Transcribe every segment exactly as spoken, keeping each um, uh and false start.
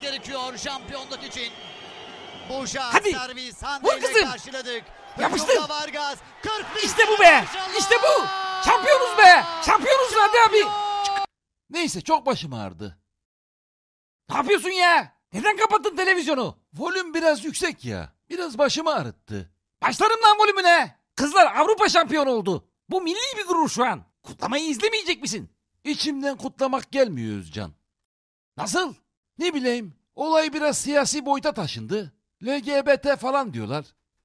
gerekiyor şampiyonluk için. Boşa servis hamleyle karşıladık. Yapıştır. İşte bu be. İşte bu. Şampiyonuz be. Şampiyonuz Radi abi. Neyse, çok başım ağrıdı. Ne yapıyorsun ya? Neden kapattın televizyonu? Volüm biraz yüksek ya. Biraz başımı ağrıttı. Başlarım lan volümüne. Kızlar Avrupa şampiyonu oldu. Bu milli bir gurur şu an. Kutlamayı izlemeyecek misin? İçimden kutlamak gelmiyor Özcan. Nasıl? Ne bileyim. Olay biraz siyasi boyuta taşındı. L G B T falan diyorlar.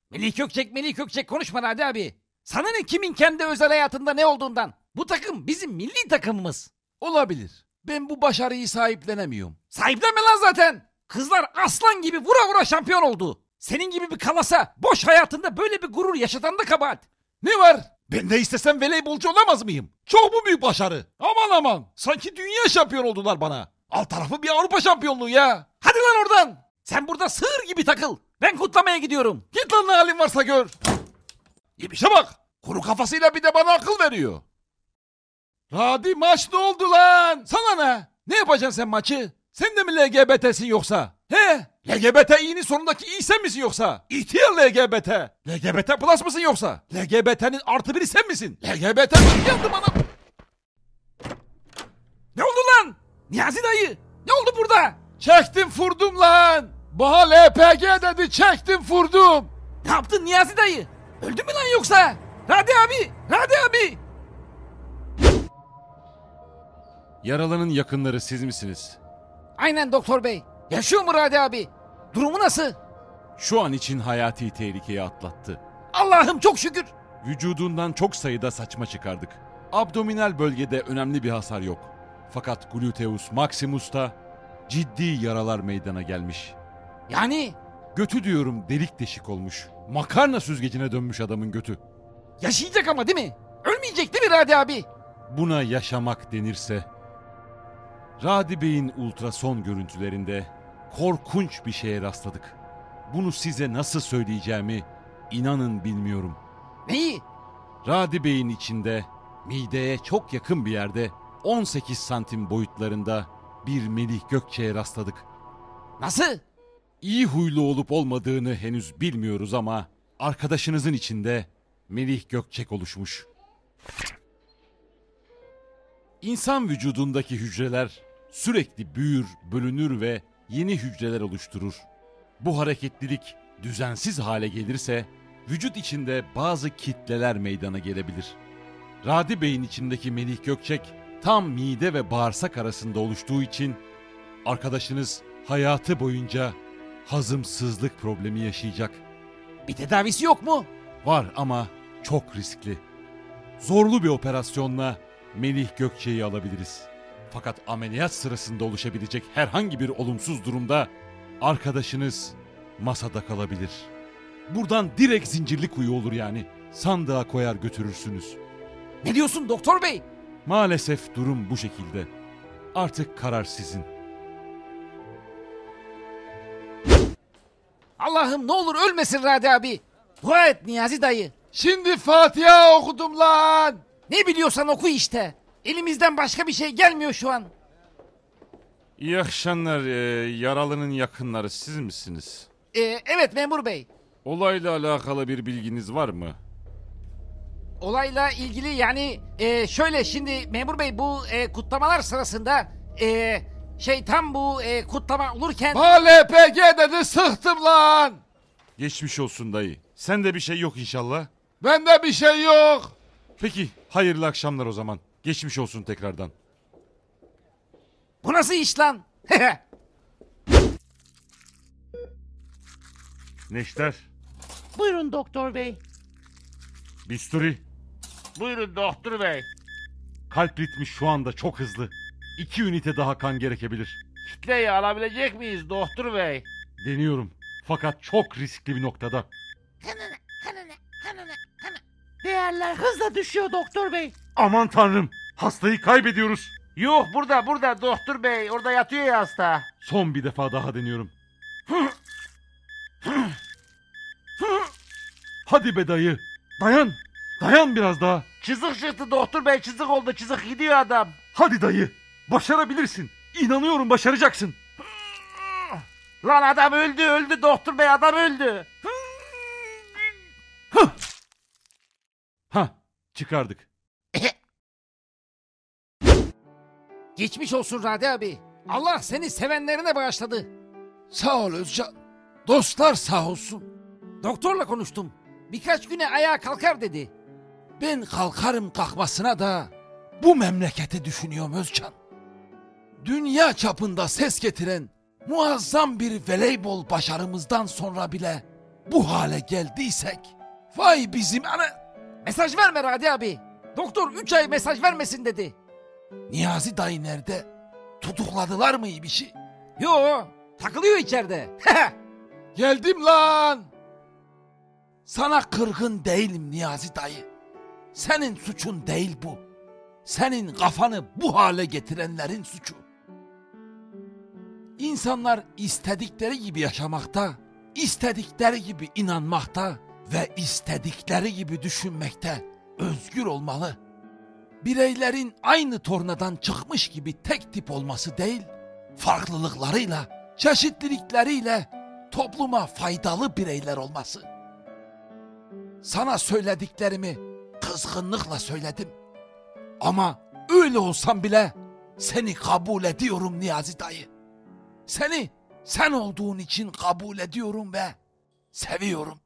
Melih Gökçek, Melih Gökçek konuşma Radi abi. Sana ne kimin kendi özel hayatında ne olduğundan? Bu takım bizim milli takımımız. Olabilir. Ben bu başarıyı sahiplenemiyorum. Sahiplenme lan zaten. Kızlar aslan gibi vura vura şampiyon oldu. Senin gibi bir kalasa boş hayatında böyle bir gurur yaşatan da kabahat. Ne var? Ben de istesem voleybolcu olamaz mıyım? Çok mu büyük başarı? Aman aman. Sanki dünya şampiyon oldular bana. Alt tarafı bir Avrupa şampiyonluğu ya. Hadi lan oradan. Sen burada sığır gibi takıl. Ben kutlamaya gidiyorum. Git lan, ne halin varsa gör. İbişe bak. Kuru kafasıyla bir de bana akıl veriyor. Radi, maç ne oldu lan? Sana ne? Ne yapacaksın sen maçı? Sen de mi L G B T'sin yoksa? He? L G B T'nin sonundaki iyi sen misin yoksa? İhtiyar L G B T. L G B T plus mısın yoksa? L G B T'nin artı biri sen misin? L G B T yandım anam. Ne oldu lan? Niyazi dayı. Ne oldu burada? Çektim vurdum lan. Baha L P G dedi, çektim vurdum. Ne yaptın Niyazi dayı? Öldü mü lan yoksa? Radi abi. Radi abi. Yaralının yakınları siz misiniz? Aynen doktor bey. Yaşıyor mu Radi abi? Durumu nasıl? Şu an için hayati tehlikeyi atlattı. Allah'ım çok şükür. Vücudundan çok sayıda saçma çıkardık. Abdominal bölgede önemli bir hasar yok. Fakat Gluteus Maximus'ta ciddi yaralar meydana gelmiş. Yani? Götü diyorum, delik deşik olmuş. Makarna süzgecine dönmüş adamın götü. Yaşayacak ama değil mi? Ölmeyecek değil mi Radi abi? Buna yaşamak denirse... Radi Bey'in ultrason görüntülerinde korkunç bir şeye rastladık. Bunu size nasıl söyleyeceğimi inanın bilmiyorum. Neyi? Radi Bey'in içinde mideye çok yakın bir yerde on sekiz santim boyutlarında bir Melih Gökçek'e rastladık. Nasıl? İyi huylu olup olmadığını henüz bilmiyoruz ama arkadaşınızın içinde Melih Gökçek oluşmuş. İnsan vücudundaki hücreler sürekli büyür, bölünür ve yeni hücreler oluşturur. Bu hareketlilik düzensiz hale gelirse vücut içinde bazı kitleler meydana gelebilir. Radi Bey'in içindeki Melih Gökçek tam mide ve bağırsak arasında oluştuğu için arkadaşınız hayatı boyunca hazımsızlık problemi yaşayacak. Bir tedavisi yok mu? Var ama çok riskli. Zorlu bir operasyonla Melih Gökçek'i alabiliriz. Fakat ameliyat sırasında oluşabilecek herhangi bir olumsuz durumda arkadaşınız masada kalabilir. Buradan direkt zincirli kuyu olur yani. Sandığa koyar götürürsünüz. Ne diyorsun doktor bey? Maalesef durum bu şekilde. Artık karar sizin. Allah'ım ne olur ölmesin Radi abi. Dua et Niyazi dayı. Şimdi Fatiha okudum lan. Ne biliyorsan oku işte. Elimizden başka bir şey gelmiyor şu an. İyi akşamlar. Ee, yaralının yakınları siz misiniz? Ee, evet memur bey. Olayla alakalı bir bilginiz var mı? Olayla ilgili yani e, şöyle şimdi memur bey bu e, kutlamalar sırasında e, şey tam bu e, kutlama olurken... L P G dedi, sıktım lan. Geçmiş olsun dayı. Sende bir şey yok inşallah. Bende bir şey yok. Peki, hayırlı akşamlar o zaman. Geçmiş olsun tekrardan. Bu nasıl iş lan? Neşter. Buyurun doktor bey. Bisturi. Buyurun doktor bey. Kalp ritmi şu anda çok hızlı. İki ünite daha kan gerekebilir. Kitleyi alabilecek miyiz doktor bey? Deniyorum. Fakat çok riskli bir noktada. Kanını, kanını, kanını, kanını. Değerler hızla düşüyor doktor bey. Aman tanrım, hastayı kaybediyoruz. Yok, burada burada doktor bey, orada yatıyor ya hasta. Son bir defa daha deniyorum. Hadi be dayı, dayan dayan biraz daha. Çizik çıktı doktor bey, çizik oldu, çizik gidiyor adam. Hadi dayı, başarabilirsin, inan. İnanıyorum başaracaksın. Lan adam öldü öldü doktor bey, adam öldü. Ha, çıkardık. Geçmiş olsun Radi abi. Allah seni sevenlerine bağışladı. Sağ ol Özcan. Dostlar sağ olsun. Doktorla konuştum. Birkaç güne ayağa kalkar dedi. Ben kalkarım kalkmasına da bu memleketi düşünüyorum Özcan. Dünya çapında ses getiren muazzam bir voleybol başarımızdan sonra bile bu hale geldiysek vay bizim ana... Mesaj verme Radi abi. Doktor üç ay mesaj vermesin dedi. Niyazi dayı nerede? Tutukladılar mı iyi bir şey? Yo, takılıyor içeride. Geldim lan. Sana kırgın değilim Niyazi dayı. Senin suçun değil bu. Senin kafanı bu hale getirenlerin suçu. İnsanlar istedikleri gibi yaşamakta, istedikleri gibi inanmakta ve istedikleri gibi düşünmekte özgür olmalı. Bireylerin aynı tornadan çıkmış gibi tek tip olması değil, farklılıklarıyla, çeşitlilikleriyle topluma faydalı bireyler olması. Sana söylediklerimi kızgınlıkla söyledim. Ama öyle olsam bile seni kabul ediyorum Niyazi dayı. Seni sen olduğun için kabul ediyorum ve seviyorum.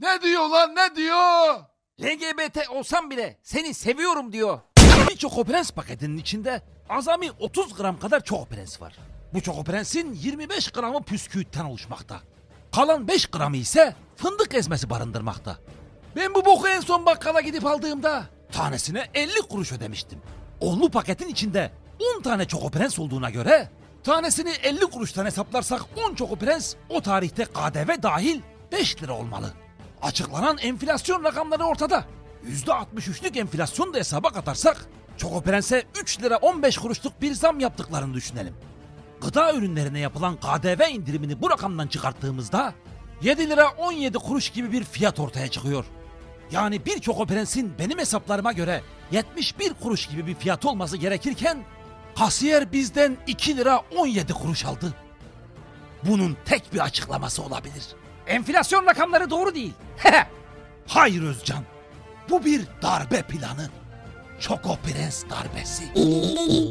Ne diyor lan, ne diyor? L G B T olsam bile seni seviyorum diyor. Bir çokoprens paketinin içinde azami otuz gram kadar çokoprens var. Bu çokoprensin yirmi beş gramı püsküvitten oluşmakta. Kalan beş gramı ise fındık ezmesi barındırmakta. Ben bu boku en son bakkala gidip aldığımda tanesine elli kuruş ödemiştim. Onlu paketin içinde on tane çokoprens olduğuna göre tanesini elli kuruştan hesaplarsak on çokoprens o tarihte K D V dahil beş lira olmalı. Açıklanan enflasyon rakamları ortada. yüzde altmış üçlük enflasyonu da hesaba katarsak çokoprens'e üç lira on beş kuruşluk bir zam yaptıklarını düşünelim. Gıda ürünlerine yapılan K D V indirimini bu rakamdan çıkarttığımızda yedi lira on yedi kuruş gibi bir fiyat ortaya çıkıyor. Yani bir çokoprens'in benim hesaplarıma göre yetmiş bir kuruş gibi bir fiyat olması gerekirken kasiyer bizden iki lira on yedi kuruş aldı. Bunun tek bir açıklaması olabilir. Enflasyon rakamları doğru değil. Hayır Özcan. Bu bir darbe planı. Çokoprens darbesi.